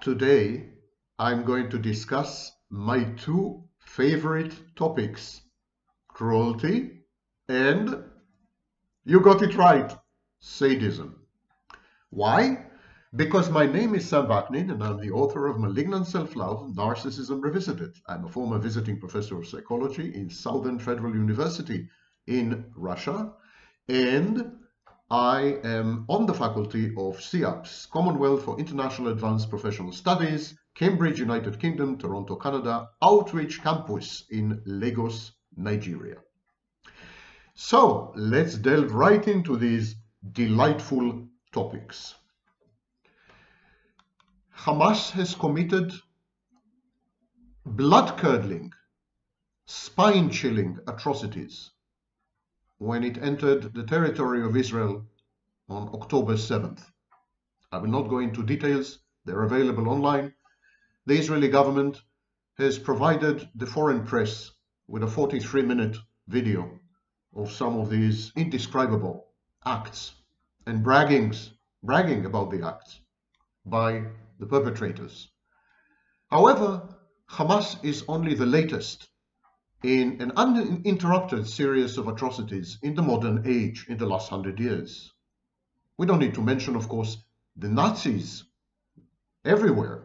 Today, I'm going to discuss my two favorite topics, cruelty and, you got it right, sadism. Why? Because my name is Sam Vaknin and I'm the author of Malignant Self-Love, Narcissism Revisited. I'm a former visiting professor of psychology in Southern Federal University in Russia, and I am on the faculty of CIAPS, Commonwealth for International Advanced Professional Studies, Cambridge, United Kingdom, Toronto, Canada, Outreach Campus in Lagos, Nigeria. So let's delve right into these delightful topics. Hamas has committed blood-curdling, spine-chilling atrocities when it entered the territory of Israel on October 7th. I will not go into details, they're available online. The Israeli government has provided the foreign press with a 43-minute video of some of these indescribable acts and bragging about the acts by the perpetrators. However, Hamas is only the latest in an uninterrupted series of atrocities in the modern age in the last 100 years. We don't need to mention, of course, the Nazis everywhere,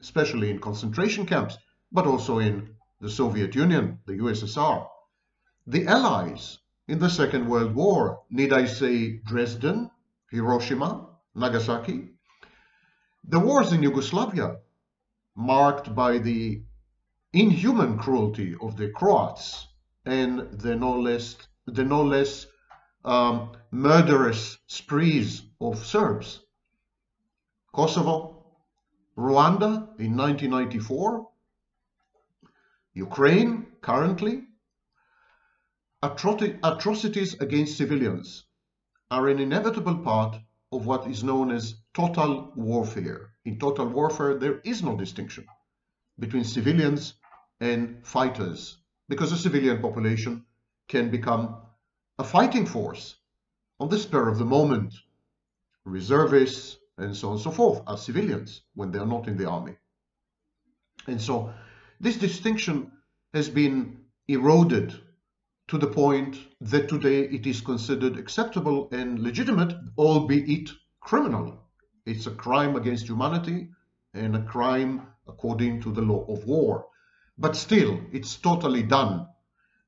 especially in concentration camps, but also in the Soviet Union, the USSR. The Allies in the Second World War, need I say Dresden, Hiroshima, Nagasaki. The wars in Yugoslavia, marked by the inhuman cruelty of the Croats and the no less murderous sprees of Serbs. Kosovo, Rwanda in 1994, Ukraine currently. Atrocities against civilians are an inevitable part of what is known as total warfare. In total warfare, there is no distinction between civilians and fighters, because a civilian population can become a fighting force on the spur of the moment. Reservists and so on and so forth are civilians when they are not in the army. And so this distinction has been eroded to the point that today it is considered acceptable and legitimate, albeit criminal. It's a crime against humanity and a crime according to the law of war. But still, it's totally done.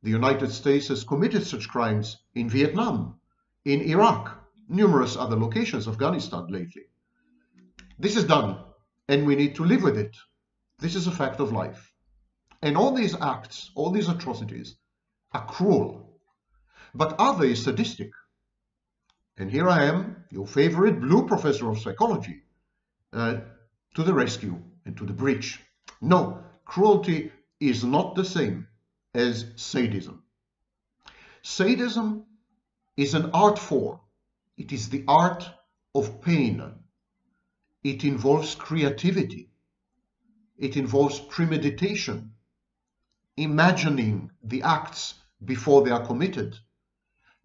The United States has committed such crimes in Vietnam, in Iraq, numerous other locations, Afghanistan lately. This is done, and we need to live with it. This is a fact of life. And all these acts, all these atrocities, are cruel. But are they sadistic? And here I am, your favorite blue professor of psychology, to the rescue and to the breach. No, cruelty is not the same as sadism. Sadism is an art form. It is the art of pain. It involves creativity. It involves premeditation, imagining the acts before they are committed,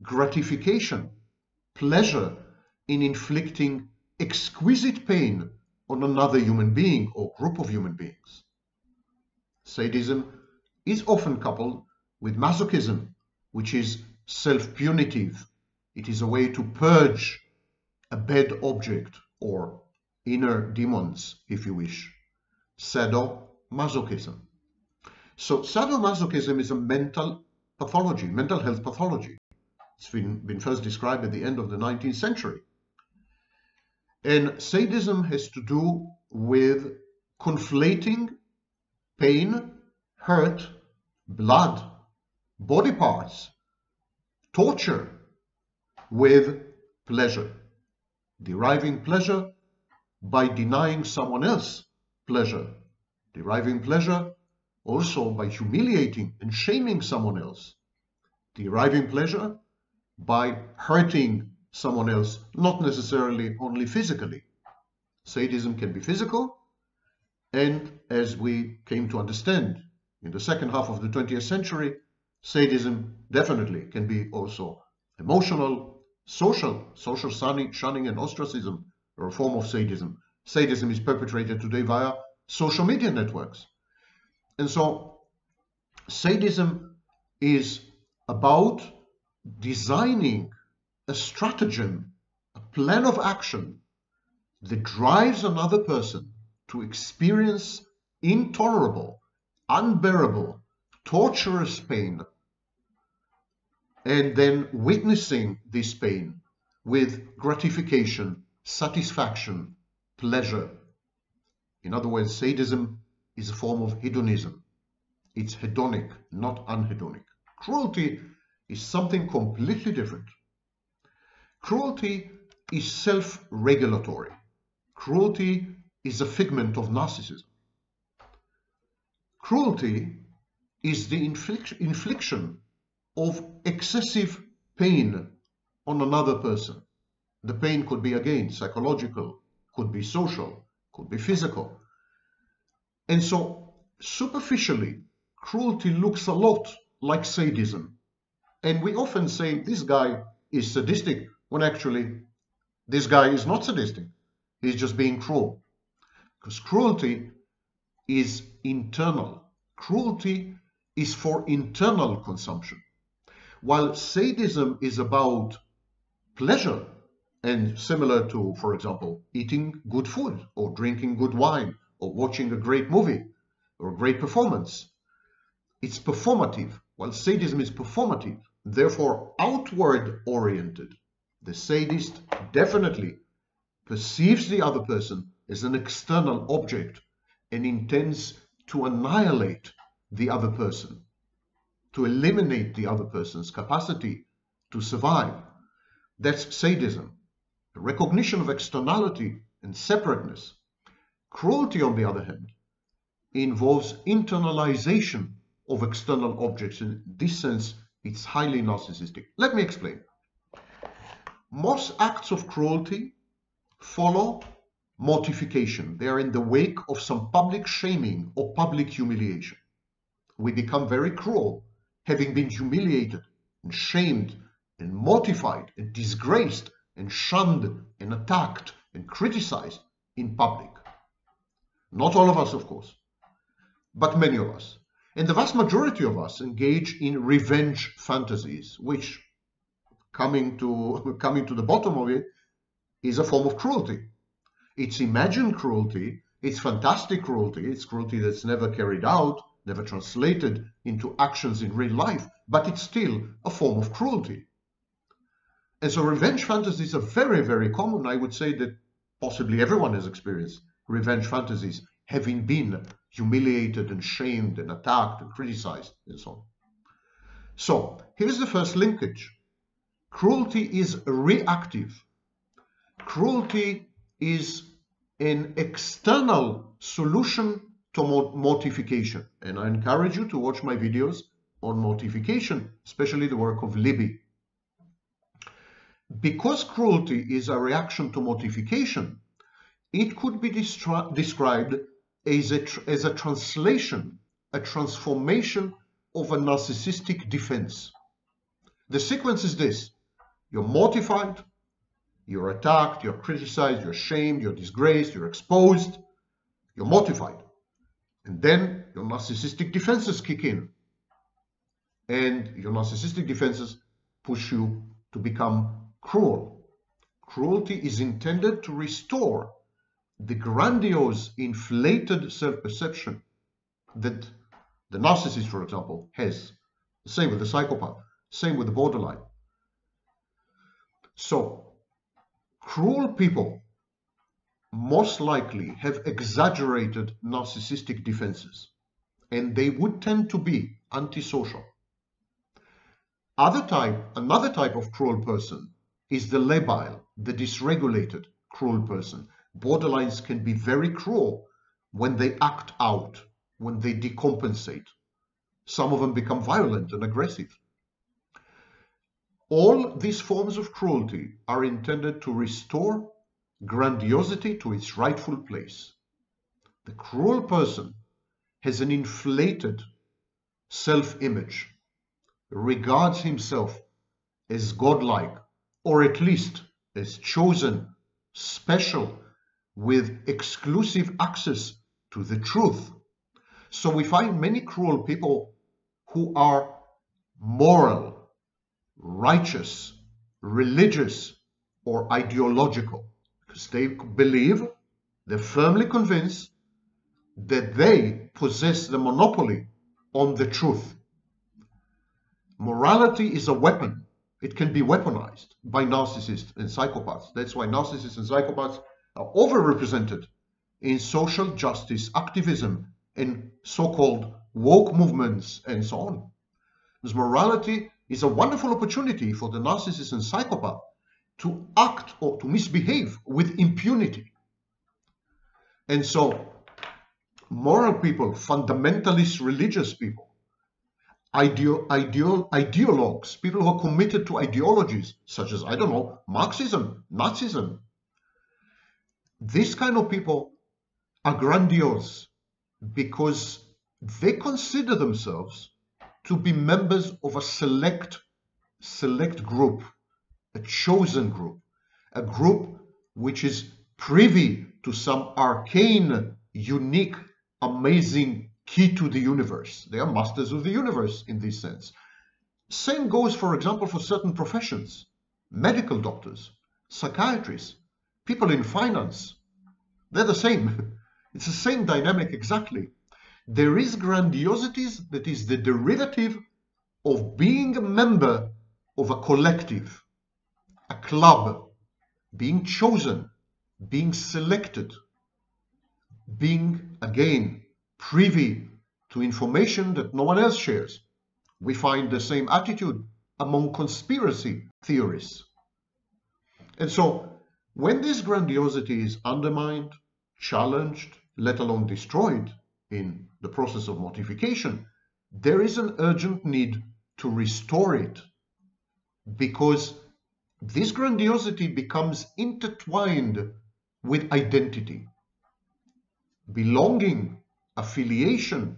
gratification, pleasure in inflicting exquisite pain on another human being or group of human beings. Sadism is often coupled with masochism, which is self-punitive. It is a way to purge a bad object or inner demons, if you wish. Sadomasochism. So sadomasochism is a mental pathology, mental health pathology. It's been first described at the end of the 19th century. And sadism has to do with conflating pain, hurt, blood, body parts, torture with pleasure. Deriving pleasure by denying someone else pleasure. Deriving pleasure also by humiliating and shaming someone else. Deriving pleasure by hurting someone else, not necessarily only physically. Sadism can be physical, and as we came to understand in the second half of the 20th century, sadism definitely can be also emotional, social shunning and ostracism, or a form of sadism, sadism is perpetrated today via social media networks. And so sadism is about designing a stratagem, a plan of action that drives another person to experience intolerable, unbearable, torturous pain, and then witnessing this pain with gratification, satisfaction, pleasure. In other words, sadism is a form of hedonism. It's hedonic, not unhedonic. Cruelty is something completely different. Cruelty is self-regulatory. Cruelty is a figment of narcissism. Cruelty is the infliction of excessive pain on another person. The pain could be, again, psychological, could be social, could be physical. And so, superficially, cruelty looks a lot like sadism. And we often say, this guy is sadistic, when actually, this guy is not sadistic. He's just being cruel. Because cruelty is internal. Cruelty is for internal consumption. While sadism is about pleasure, and similar to, for example, eating good food, or drinking good wine, or watching a great movie, or a great performance, it's performative, while sadism is performative, therefore outward-oriented. The sadist definitely perceives the other person as an external object and intends to annihilate the other person, to eliminate the other person's capacity to survive. That's sadism, a recognition of externality and separateness. Cruelty, on the other hand, involves internalization of external objects. In this sense, it's highly narcissistic. Let me explain. Most acts of cruelty follow mortification. They are in the wake of some public shaming or public humiliation. We become very cruel, having been humiliated and shamed and mortified and disgraced and shunned and attacked and criticized in public. Not all of us, of course, but many of us. And the vast majority of us engage in revenge fantasies, which, coming to the bottom of it, is a form of cruelty. It's imagined cruelty, it's fantastic cruelty, it's cruelty that's never carried out, never translated into actions in real life, but it's still a form of cruelty. And so revenge fantasies are very, very common. I would say that possibly everyone has experienced revenge fantasies, having been humiliated and shamed and attacked and criticized and so on. So here's the first linkage. Cruelty is reactive. Cruelty is an external solution to mortification, and I encourage you to watch my videos on mortification, especially the work of Libby. Because cruelty is a reaction to mortification, it could be described as a translation, a transformation of a narcissistic defense. The sequence is this: you're mortified, you're attacked, you're criticized, you're shamed, you're disgraced, you're exposed, you're mortified. And then your narcissistic defenses kick in, and your narcissistic defenses push you to become cruel. Cruelty is intended to restore the grandiose, inflated self-perception that the narcissist, for example, has. Same with the psychopath, same with the borderline. So, cruel people most likely have exaggerated narcissistic defenses, and they would tend to be antisocial. Another type of cruel person is the labile, the dysregulated cruel person. Borderlines can be very cruel when they act out, when they decompensate. Some of them become violent and aggressive. All these forms of cruelty are intended to restore grandiosity to its rightful place. The cruel person has an inflated self-image, regards himself as godlike, or at least as chosen, special, with exclusive access to the truth. So we find many cruel people who are moral, righteous, religious, or ideological, because they believe, they're firmly convinced that they possess the monopoly on the truth. Morality is a weapon. It can be weaponized by narcissists and psychopaths. That's why narcissists and psychopaths are overrepresented in social justice activism and so-called woke movements and so on. Because morality is a wonderful opportunity for the narcissist and psychopath to act or to misbehave with impunity. And so moral people, fundamentalist religious people, ideologues, people who are committed to ideologies such as, I don't know, Marxism, Nazism. These kind of people are grandiose because they consider themselves to be members of a select group, a chosen group, a group which is privy to some arcane, unique, amazing key to the universe. They are masters of the universe in this sense. Same goes, for example, for certain professions, medical doctors, psychiatrists, people in finance. They're the same. It's the same dynamic exactly. There is grandiosities that is the derivative of being a member of a collective, a club, being chosen, being selected, being, again, privy to information that no one else shares. We find the same attitude among conspiracy theorists. And so, when this grandiosity is undermined, challenged, let alone destroyed in the process of mortification, there is an urgent need to restore it, because this grandiosity becomes intertwined with identity, belonging, affiliation,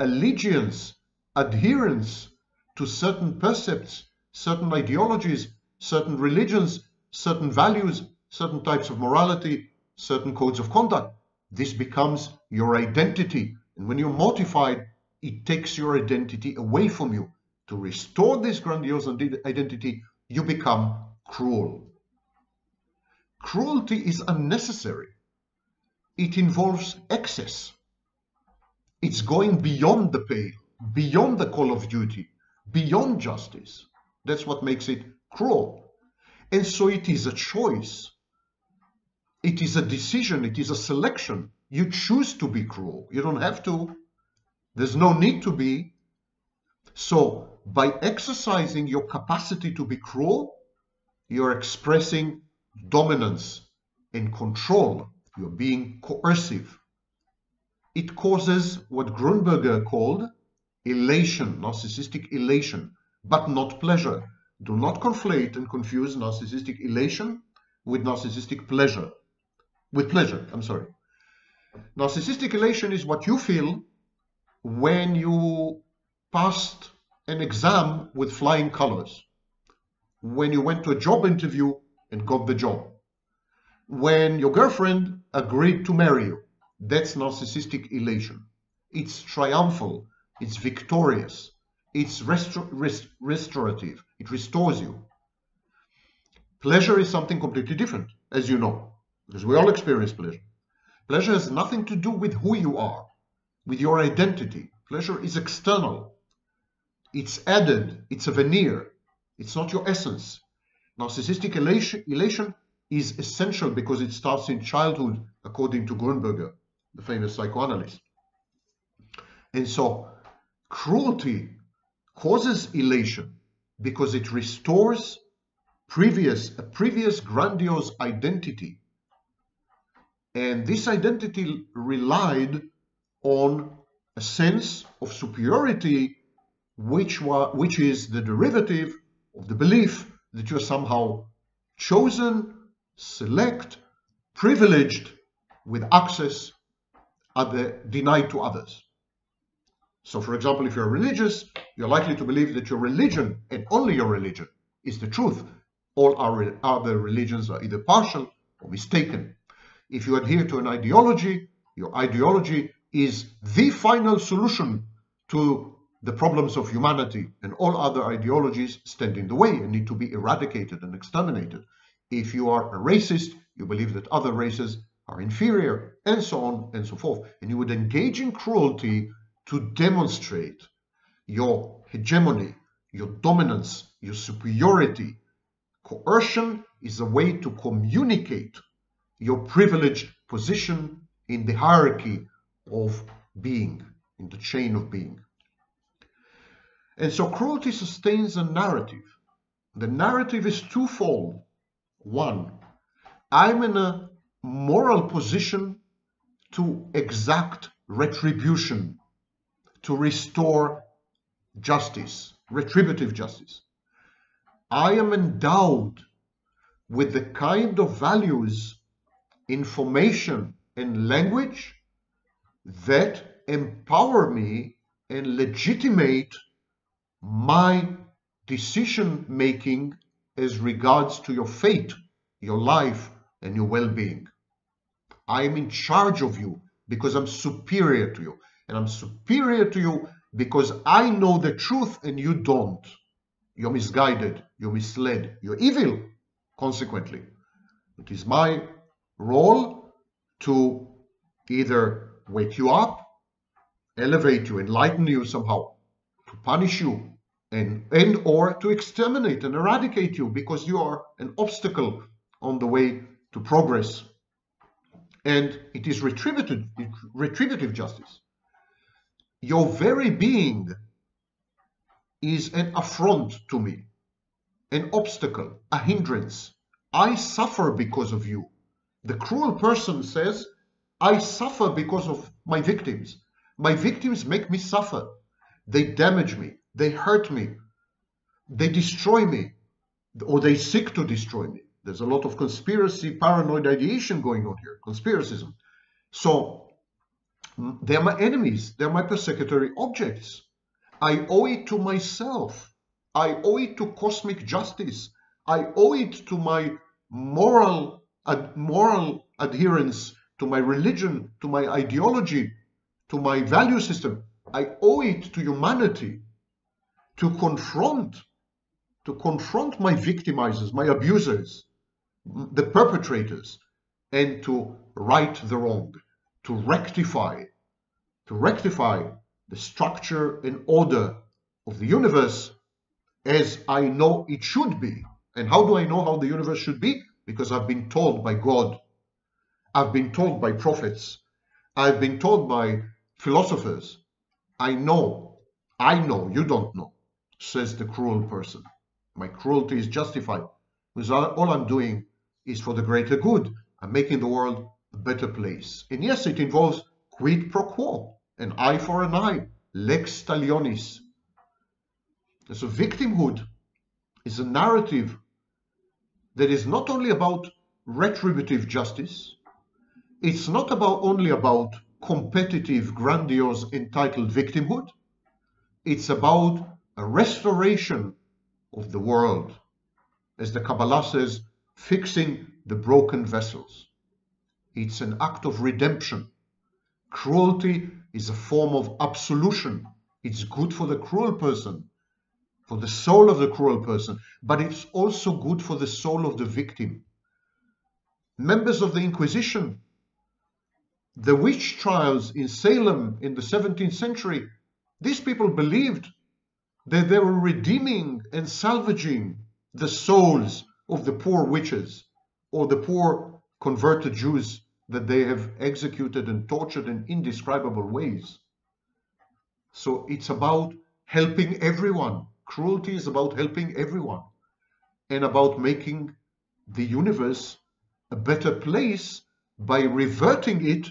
allegiance, adherence to certain precepts, certain ideologies, certain religions, certain values, certain types of morality, certain codes of conduct. This becomes your identity. And when you're mortified, it takes your identity away from you. To restore this grandiose identity, you become cruel. Cruelty is unnecessary. It involves excess. It's going beyond the pale, beyond the call of duty, beyond justice. That's what makes it cruel. And so it is a choice. It is a decision. It is a selection. You choose to be cruel. You don't have to. There's no need to be. So by exercising your capacity to be cruel, you're expressing dominance and control. You're being coercive. It causes what Grunberger called elation, narcissistic elation, but not pleasure. Do not conflate and confuse narcissistic elation with narcissistic pleasure. With pleasure, I'm sorry. Narcissistic elation is what you feel when you passed an exam with flying colors, when you went to a job interview and got the job, when your girlfriend agreed to marry you. That's narcissistic elation. It's triumphal, it's victorious, it's restorative, it restores you. Pleasure is something completely different, as you know, because we all experience pleasure. Pleasure has nothing to do with who you are, with your identity. Pleasure is external. It's added, it's a veneer, it's not your essence. Narcissistic elation is essential because it starts in childhood, according to Grunberger, the famous psychoanalyst. And so cruelty causes elation because it restores a previous grandiose identity. And this identity relied on a sense of superiority, which is the derivative of the belief that you are somehow chosen, select, privileged, with access denied to others. So, for example, if you're religious, you're likely to believe that your religion, and only your religion, is the truth. All other religions are either partial or mistaken. If you adhere to an ideology, your ideology is the final solution to the problems of humanity, and all other ideologies stand in the way and need to be eradicated and exterminated. If you are a racist, you believe that other races are inferior, and so on and so forth. And you would engage in cruelty to demonstrate your hegemony, your dominance, your superiority. Coercion is a way to communicate your privileged position in the hierarchy of being, in the chain of being. And so cruelty sustains a narrative. The narrative is twofold. One, I'm in a moral position to exact retribution, to restore justice, retributive justice. I am endowed with the kind of values, information, and language that empower me and legitimate my decision-making as regards to your fate, your life, and your well-being. I am in charge of you because I'm superior to you. And I'm superior to you because I know the truth and you don't. You're misguided, you're misled, you're evil, consequently. It is my role to either wake you up, elevate you, enlighten you somehow, to punish you, and or to exterminate and eradicate you because you are an obstacle on the way to progress. And it is retributive justice. Your very being is an affront to me, an obstacle, a hindrance. I suffer because of you. The cruel person says, I suffer because of my victims. My victims make me suffer. They damage me, they hurt me, they destroy me, or they seek to destroy me. There's a lot of conspiracy, paranoid ideation going on here, conspiracism. So they're my enemies, they're my persecutory objects. I owe it to myself. I owe it to cosmic justice. I owe it to my moral adherence, to my religion, to my ideology, to my value system. I owe it to humanity to confront my victimizers, my abusers, the perpetrators, and to right the wrong, to rectify the structure and order of the universe as I know it should be. And how do I know how the universe should be? Because I've been told by God, I've been told by prophets, I've been told by philosophers. I know, you don't know, says the cruel person. My cruelty is justified, because all I'm doing is for the greater good. I'm making the world a better place. And yes, it involves quid pro quo, an eye for an eye, lex talionis. And so victimhood is a narrative that is not only about retributive justice, it's not only about competitive, grandiose, entitled victimhood. It's about a restoration of the world, as the Kabbalah says, fixing the broken vessels. It's an act of redemption. Cruelty is a form of absolution. It's good for the cruel person, for the soul of the cruel person, but it's also good for the soul of the victim. Members of the Inquisition, the witch trials in Salem in the 17th century, these people believed that they were redeeming and salvaging the souls of the poor witches or the poor converted Jews that they have executed and tortured in indescribable ways. So it's about helping everyone. Cruelty is about helping everyone and about making the universe a better place by reverting it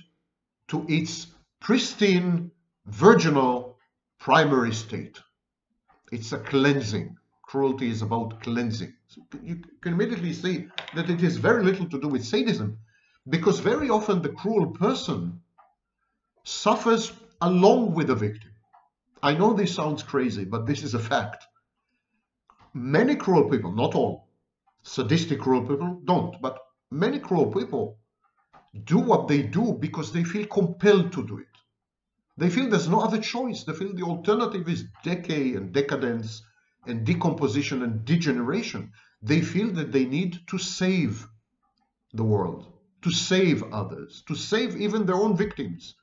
to its pristine, virginal, primary state. It's a cleansing. Cruelty is about cleansing. So you can immediately see that it has very little to do with sadism, because very often the cruel person suffers along with the victim. I know this sounds crazy, but this is a fact. Many cruel people, not all, sadistic cruel people don't, but many cruel people do what they do because they feel compelled to do it. They feel there's no other choice. They feel the alternative is decay and decadence and decomposition and degeneration. They feel that they need to save the world, to save others, to save even their own victims,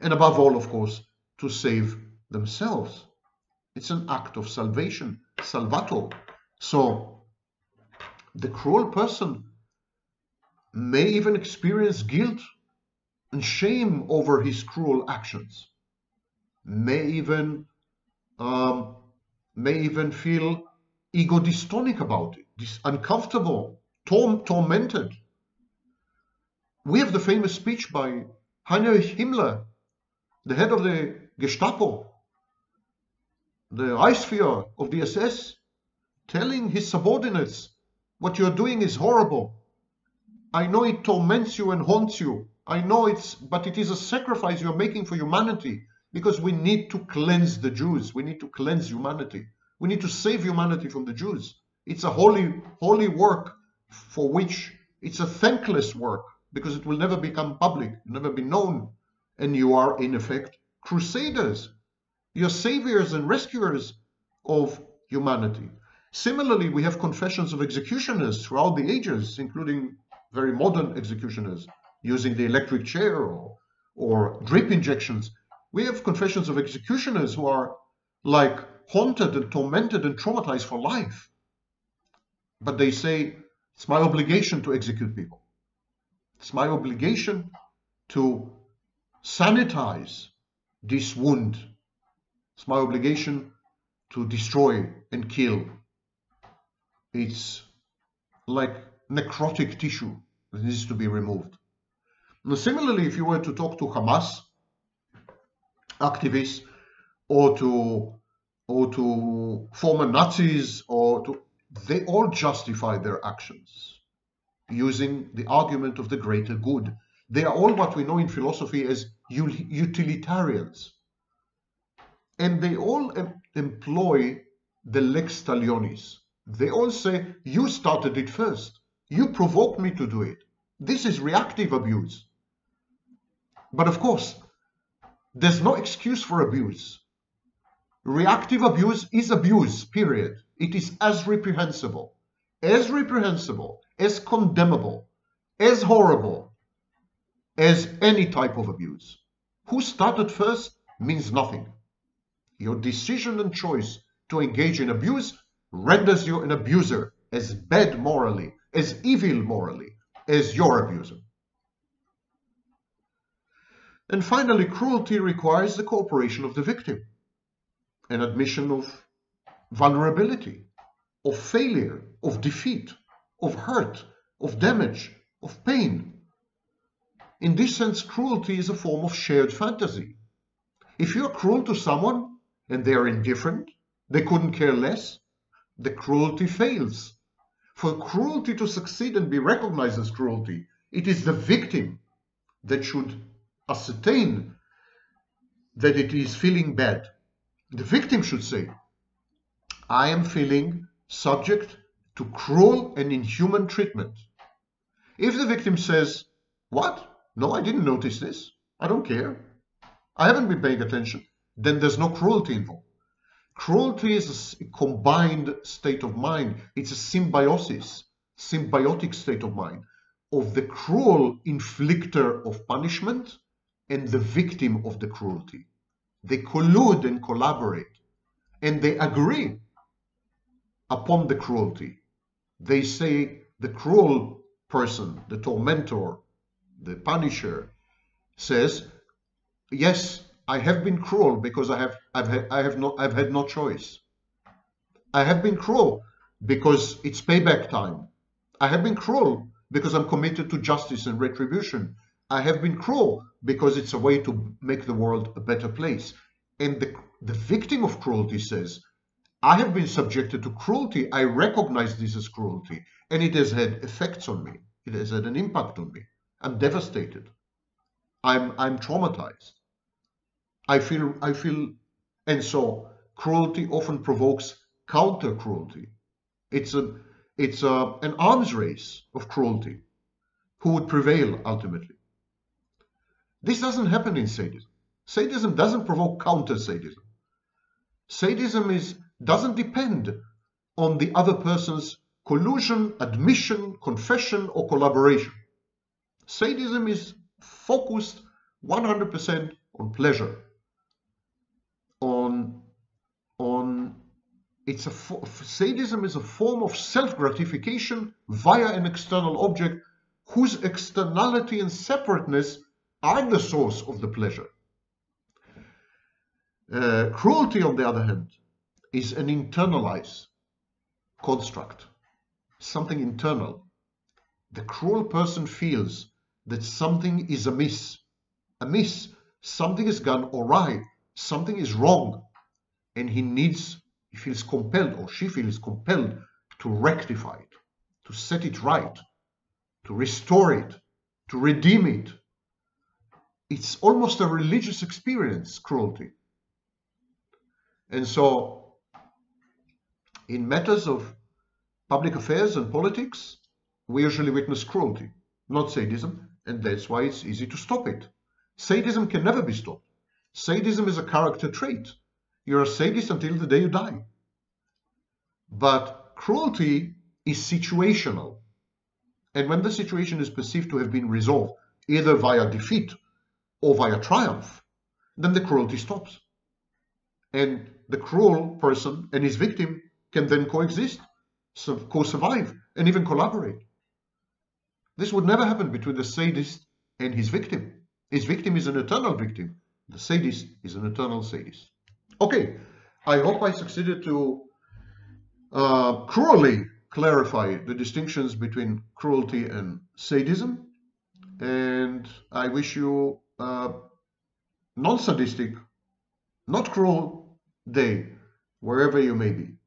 and above all, of course, to save themselves. It's an act of salvation, salvato. So the cruel person may even experience guilt and shame over his cruel actions, may even feel ego dystonic about it, uncomfortable, tormented. We have the famous speech by Heinrich Himmler, the head of the Gestapo, the Reichsführer of the SS, telling his subordinates, what you're doing is horrible. I know it torments you and haunts you. I know but it is a sacrifice you're making for humanity, because we need to cleanse the Jews. We need to cleanse humanity. We need to save humanity from the Jews. It's a holy work, for which it's a thankless work, because it will never become public, never be known. And you are, in effect, crusaders. You're saviors and rescuers of humanity. Similarly, we have confessions of executioners throughout the ages, including very modern executioners, using the electric chair or drip injections. We have confessions of executioners who are like haunted and tormented and traumatized for life. But they say, it's my obligation to execute people. It's my obligation to sanitize this wound. It's my obligation to destroy and kill. It's like necrotic tissue that needs to be removed. Now, similarly, if you were to talk to Hamas activists or to former Nazis, they all justify their actions using the argument of the greater good. They are all what we know in philosophy as utilitarians. And they all employ the lex talionis. They all say, you started it first. You provoked me to do it. This is reactive abuse. But of course, there's no excuse for abuse. Reactive abuse is abuse, period. It is as reprehensible, as condemnable, as horrible as any type of abuse. Who started first means nothing. Your decision and choice to engage in abuse renders you an abuser, as bad morally, as evil morally, as your abuser. And finally, cruelty requires the cooperation of the victim, an admission of vulnerability, of failure, of defeat, of hurt, of damage, of pain. In this sense, cruelty is a form of shared fantasy. If you are cruel to someone and they are indifferent, they couldn't care less, the cruelty fails. For cruelty to succeed and be recognized as cruelty, it is the victim that should ascertain that it is feeling bad. The victim should say, I am feeling subject to cruel and inhuman treatment. If the victim says, what? No, I didn't notice this. I don't care. I haven't been paying attention. Then there's no cruelty involved. Cruelty is a combined state of mind. It's a symbiosis, symbiotic state of mind of the cruel inflictor of punishment and the victim of the cruelty. They collude and collaborate, and they agree upon the cruelty. They say the cruel person, the tormentor, the punisher, says, yes, I have been cruel because I've had no choice. I have been cruel because it's payback time. I have been cruel because I'm committed to justice and retribution. I have been cruel because it's a way to make the world a better place. And the victim of cruelty says, I have been subjected to cruelty. I recognize this as cruelty, and it has had effects on me. It has had an impact on me. I'm devastated. I'm traumatized. And so cruelty often provokes counter cruelty. It's an arms race of cruelty. Who would prevail ultimately? This doesn't happen in sadism. Sadism doesn't provoke counter-sadism. Sadism doesn't depend on the other person's collusion, admission, confession, or collaboration. Sadism is focused 100% on pleasure. Sadism is a form of self-gratification via an external object whose externality and separateness are the source of the pleasure. Cruelty, on the other hand, is an internalized construct, something internal. The cruel person feels that something is amiss. Something has gone awry, something is wrong, and he feels compelled, or she feels compelled, to rectify it, to set it right, to restore it, to redeem it. It's almost a religious experience, cruelty. And so, in matters of public affairs and politics, we usually witness cruelty, not sadism, and that's why it's easy to stop it. Sadism can never be stopped. Sadism is a character trait. You're a sadist until the day you die. But cruelty is situational. And when the situation is perceived to have been resolved, either via defeat or via triumph, then the cruelty stops. And the cruel person and his victim can then coexist, co-survive, and even collaborate. This would never happen between the sadist and his victim. His victim is an eternal victim. The sadist is an eternal sadist. Okay, I hope I succeeded to cruelly clarify the distinctions between cruelty and sadism. And I wish you a non-sadistic, not cruel day, wherever you may be.